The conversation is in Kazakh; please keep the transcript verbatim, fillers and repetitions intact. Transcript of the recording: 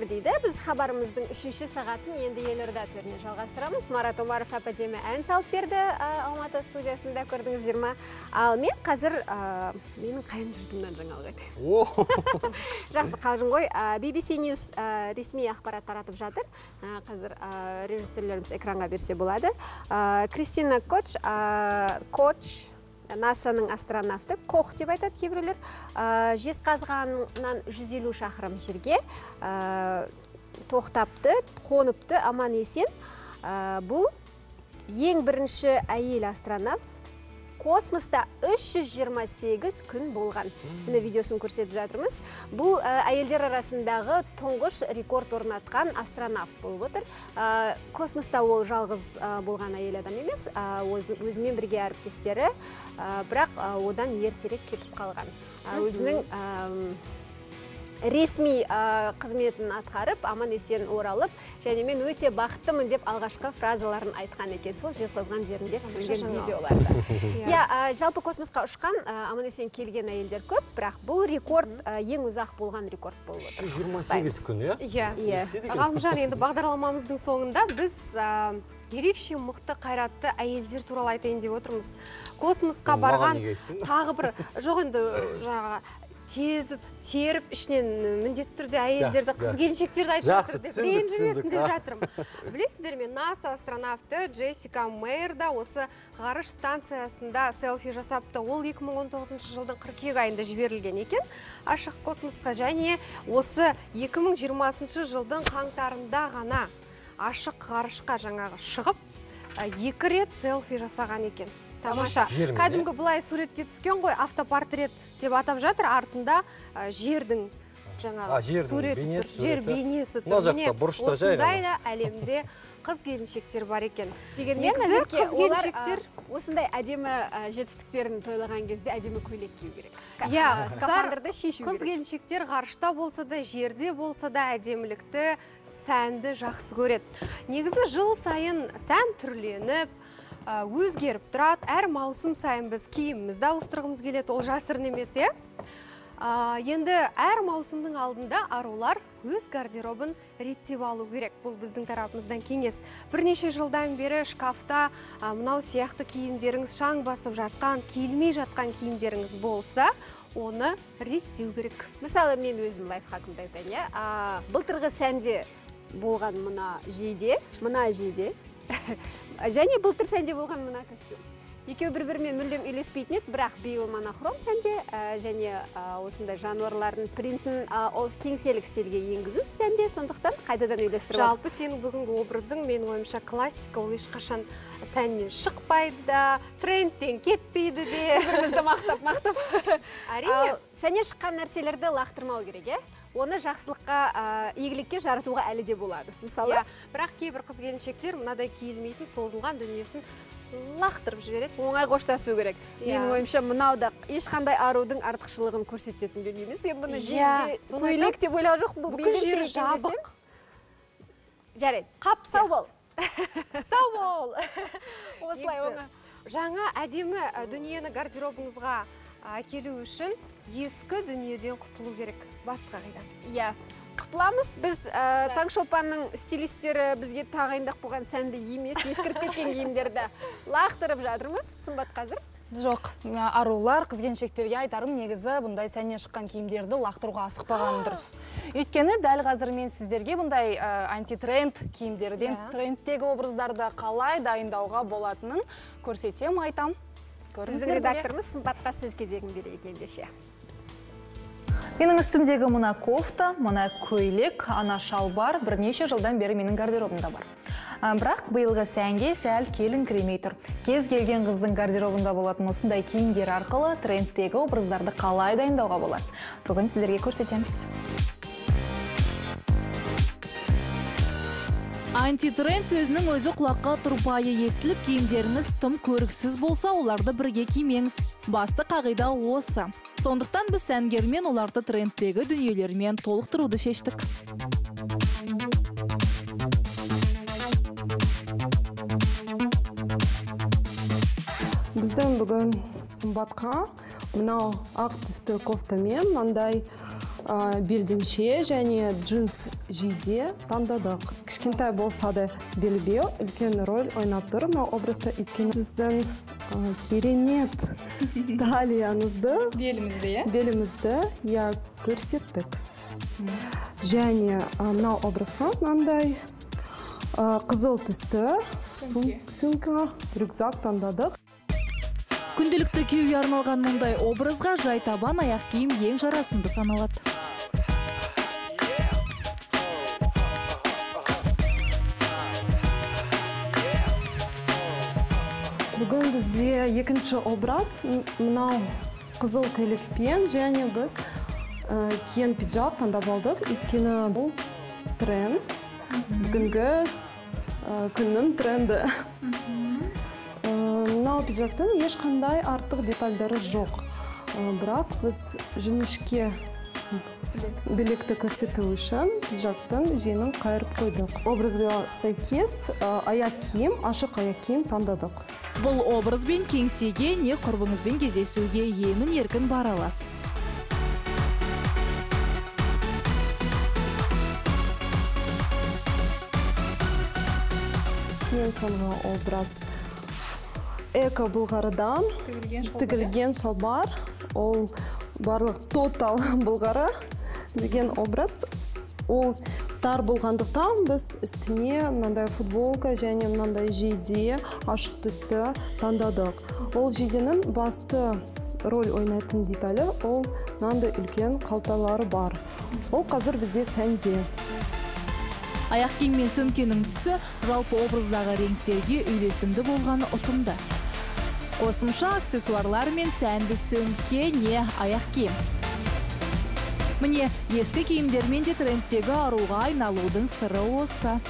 Спор дейді, біз хабарымыздың үшінші сағатын енді елорда төріне жалғастырамыз. Марат Омаров әпәдемі ән салып берді, Алматы студиясында көрдіңіздер ма? Ал мен қазір менің қайын жұртымнан жаңалық әдем. Жақсы қалжың ғой, би би си News ресми ақпарат таратып жатыр. Қазір режиссерлеріміз экранға берсе болады. Кристина Коч, Коч... НАСАның астронавты, Кох деп айтады кейбіреулер, Жезқазғаннан жүз елу шақырым жерге тоқтапты, қоныпты, аман есен. Бұл ең бірінші әйел астронавт, космоста үш жүз жиырма сегіз күн болған. Міне видеосын көрсетіп жатырмыз. Бұл әйелдер арасындағы тұңғыш рекорд орнатқан астронавт болып отыр. Космоста ол жалғыз болған әйел адам емес, өзімен бірге әріптестері, бірақ одан ертерек кетіп қалған. Өзінің ресми қызметін атқарып, аман есен оралып, және мен өте бақыттымын деп алғашқы фразаларын айтқан екен. Сол Жезқазған жерінде түсірген видеоларда. Жалпы космосқа ұшқан, аман есен келген әйелдер көп, бірақ бұл рекорд ең ұзақ болған рекорд болып отыр. жүз жиырма сегіз күн, иә? Ғалымжан, енді бағдарламамыздың соңында біз ерекше мұқты қайратты әйелдер туралы айтайын деп отырмыз. Космосқа барған тағы бір жоғынды жаңаға тезіп, теріп, ішінен міндетті түрде әйелдерді, қыз-келіншектерді айтып жатыр деп, ренжімесін деп жатырмын. Білесіздер ме, НАСА астронавты Джессика Мейерда осы ғарыш станциясында селфи жасапты. Ол екі мың он тоғызыншы жылдың қыркүйек айында жіберілген екен. Ашық космосқа және осы екі мың жиырмасыншы жылдың қаңтарында ғана ашық ғарышқа жаңағы шығып, екі рет селфи жасаған екен. Тамаша. Кәдімгі бұлай суретке түскен ғой, автопортрет деп атап жатыр, артында жердің жаңағы суреті тұр, жер бейнесі тұр. Міне, осындай да әлемде қыз-келіншектер бар екен. Дегенмен, олар осындай әдемі жетістіктерін тойлаған кезде әдемі көйлек кию керек. Иә, скафандрды шешу керек. Қыз-келіншектер ғарышта болса да, жерде болса да әдемілікті, сәнді жақсы көреді. Негізі жыл сайын сән түрленіп, өзгеріп тұрады, әр маусым сайын біз кейімімізді ауыстырғымыз келеді, ол жасырын немесе. Енді әр маусымның алдында арулар өз гардеробын реттеп алу керек. Бұл біздің тарапымыздан кеңес. Бірнеше жылдан бері шкафта мынау сияқты кейімдеріңіз шаң басып жатқан, келмей жатқан кейімдеріңіз болса, оны реттеу керек. Мысалы, мен өзім лайфхакымды айтайын. Былтырғы сәнде болған мына жейде, мына жейде, және бұлтыр сәнде болған мұна көстюм. Екеу бір-бірмен мүлдем үйлеспейтін еді, бірақ бейл монохром сәнде, және осында жануарларын принтін кеңселік стилге енгізу сәнде, сондықтан қайдадан үйлестіріп алды. Жалпы сенің бүгінгі образың, мен ойымша классика, ол ешқашан сәннен шықпайды да, трендтен кетпейді де. Бізді мақтап-мақтап. Әрине. Сәннен шыққан нәрселерді лақтырмау керек, е? Оны жақсылыққа, егілікке жаратуға әлі де болады. Мысалы, бірақ кейбір қыз-келіншектер мұнадай кейілмейтін созылған дүниесін лақтырып жібереді. Оңай қоштасу керек. Менің ойымша, мұнауда ешқандай арудың артықшылығын көрсететін дүниеміз. Мен бұны жеңге көйлек деп ойлау жоқ. Бүкіл жер жабық. Жарайды. Қап, сау бол. Сау бол. Осылай оңа. Жаңа әдемі дүниені гардеробыңызға келу үшін ескі дүниеден құтылу керек. Басты қағидан. Иә, құтыламыз. Біз Таңшолпанның стилистері бізге тағайындақ болған сәнді емес, ескіріп кеткен киімдерді лақтырып жатырмыз. Сымбат қазір? Жоқ, арулар, қыз-келіншектерге айтарым, негізі бұндай сәннен шыққан киімдерді лақтыруға асықпаған дұрыс. Өйткені дәл қазір мен сіздерге бұндай антитренд киімдерден трендтегі образдарды қалай дайындауға болатынын көрсетем, айтам. Біздің редакторымыз Сымбатқа сөз кезегін берейік ендеше. Менің үстімдегі мына кофта, мына көйлек, ана шалбар бірнеше жылдан бері менің гардеробымда бар. Бірақ биылғы сәнге сәл келін кіремей тұр. Кез келген қыздың гардеробында болатын осындай киімдер арқылы трендтегі образдарды қалай дайындауға болады. Бүгін сіздерге көрсетеміз. Антитренд сөзінің өзі құлаққа тұрпайы естіліп, киімдеріңіз тым көріксіз болса, оларды бірге кимеңіз. Басты қағида осы. Сондықтан біз сәнгермен оларды трендтегі дүниелермен толықтыруды шештік. Біздің бүгін Сымбатқа мынау ақ түсті кофтамен мындай белдемше және джинс жиде таңдадық. Кішкентай болса да белбеу үлкен роль ойнап тұр, но образда өйткені сіздің керемет талияңызды белімізді, иә? Белімізді я көрсеттік. Және мына образға мынандай қызыл түсті сумка, рюкзак таңдадық. Күнделікті күйеуге арналған мұндай образға жай табан аяқ киім ең жарасымды саналады. Бүгін бізде екінші образ, мынау қызыл көйлекпен және біз киген пиджак таңдап алдық, өйткені бұл тренд, бүгінгі күннің тренді. Мынау пиджактың ешқандай артық детальдары жоқ, бірақ біз жіңішке білекті көрсету үшін пиджактың жеңін қайырып қойдық. Образға сәйкес аяқ киім, ашық аяқ киім таңдадық. Бұл образбен кеңсеге не құрбыңызбен кездесуге емін еркін бара аласыз. Ең соңғы образ эко-бұлғарыдан тігілген шалбар. Ол барлық тотал бұлғары деген образ. Ол тар болғандықтан біз үстіне мынандай футболка және мынандай жейде ашық түсті таңдадық. Ол жейденің басты роль ойнайтын деталі, ол мынандай үлкен қалталары бар. Ол қазір бізде сәнде. Аяқ киім мен сөмкенің түсі жалпы образдағы реңктерге үйлесімді болғаны ұтымды. Қосымша аксессуарлар мен сәнді сөмке не аяқ киім. Міне, ескі киімдермен де трендтегі аруға айналудың сыры осы.